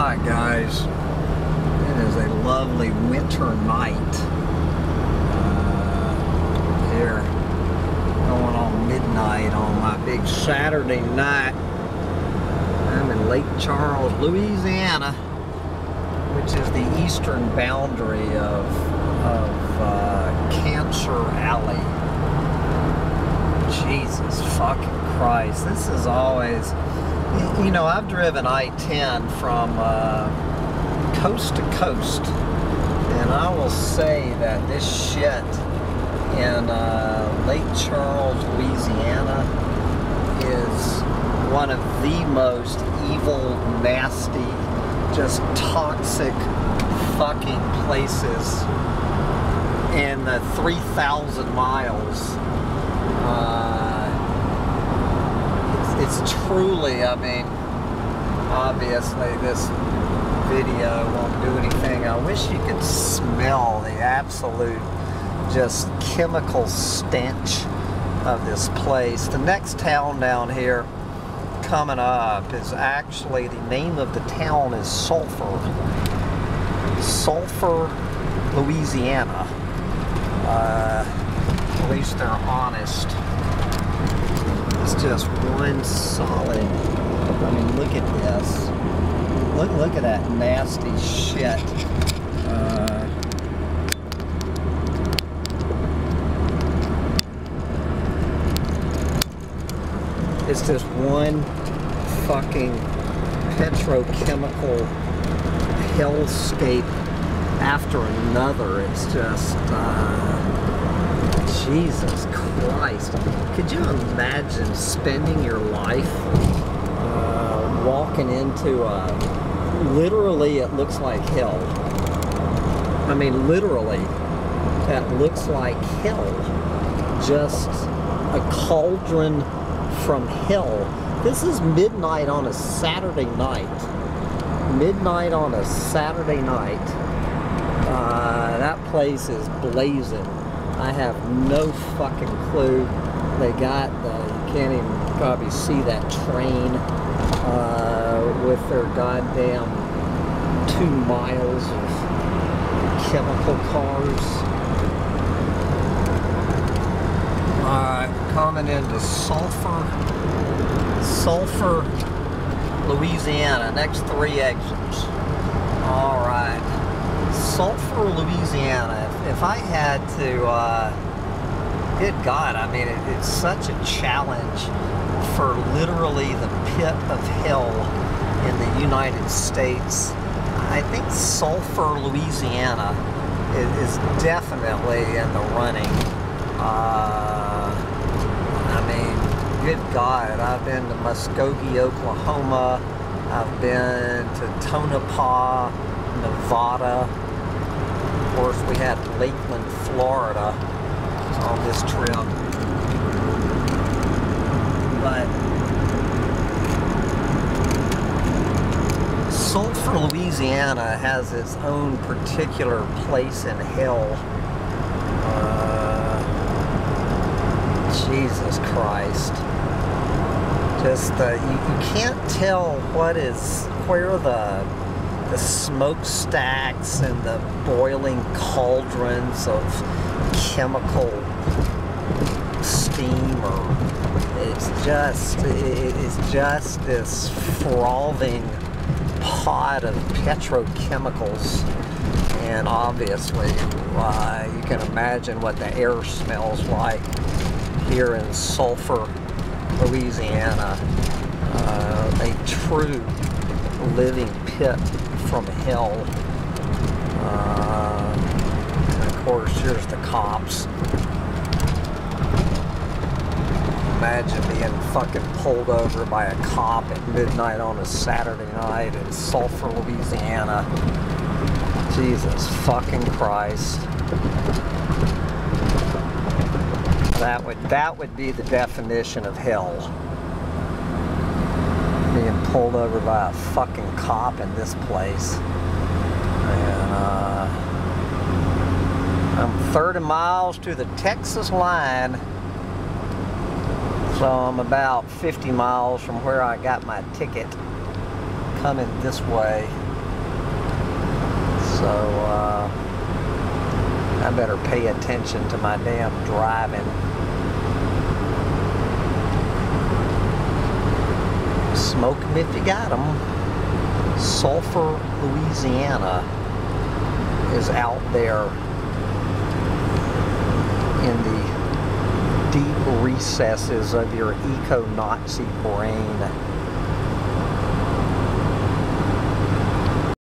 Hi guys, it is a lovely winter night here, going on midnight on my big Saturday night. I'm in Lake Charles, Louisiana, which is the eastern boundary of Cancer Alley. Jesus fucking Christ, this is always... You know, I've driven I-10 from coast to coast, and I will say that this shit in Lake Charles, Louisiana is one of the most evil, nasty, just toxic fucking places in the 3,000 miles. It's truly, I mean, obviously this video won't do anything. I wish you could smell the absolute just chemical stench of this place. The next town down here coming up is actually, the name of the town is Sulphur. Sulphur, Louisiana. At least they're honest. It's just one solid, I mean, look at this. Look at that nasty shit. It's just one fucking petrochemical hellscape after another. It's just, Jesus Christ, could you imagine spending your life walking into a, literally it looks like hell. I mean literally, that looks like hell. Just a cauldron from hell. This is midnight on a Saturday night. Midnight on a Saturday night. That place is blazing. I have no fucking clue. They got the, you can't even probably see that train with their goddamn 2 miles of chemical cars. Coming into Sulphur, Louisiana. Next 3 exits. All right, Sulphur, Louisiana. If I had to, good God, I mean, it's such a challenge for literally the pit of hell in the United States. I think Sulphur, Louisiana is definitely in the running. I mean, good God, I've been to Muskogee, Oklahoma. I've been to Tonopah, Nevada. Of course, we had Lakeland, Florida on this trip, but Sulphur, Louisiana has its own particular place in hell. Jesus Christ, just you can't tell what is, where the smokestacks and the boiling cauldrons of chemical steam, or it's just this frothing pot of petrochemicals, and obviously you can imagine what the air smells like here in Sulphur, Louisiana, a true living pit from hell. And of course, here's the cops. Imagine being fucking pulled over by a cop at midnight on a Saturday night in Sulphur, Louisiana. Jesus fucking Christ. That would be the definition of hell. Being pulled over by a fucking cop in this place. And I'm 30 miles to the Texas line, so I'm about 50 miles from where I got my ticket coming this way. So I better pay attention to my damn driving. Smoke them if you got them. Sulphur, Louisiana is out there in the deep recesses of your eco-Nazi brain.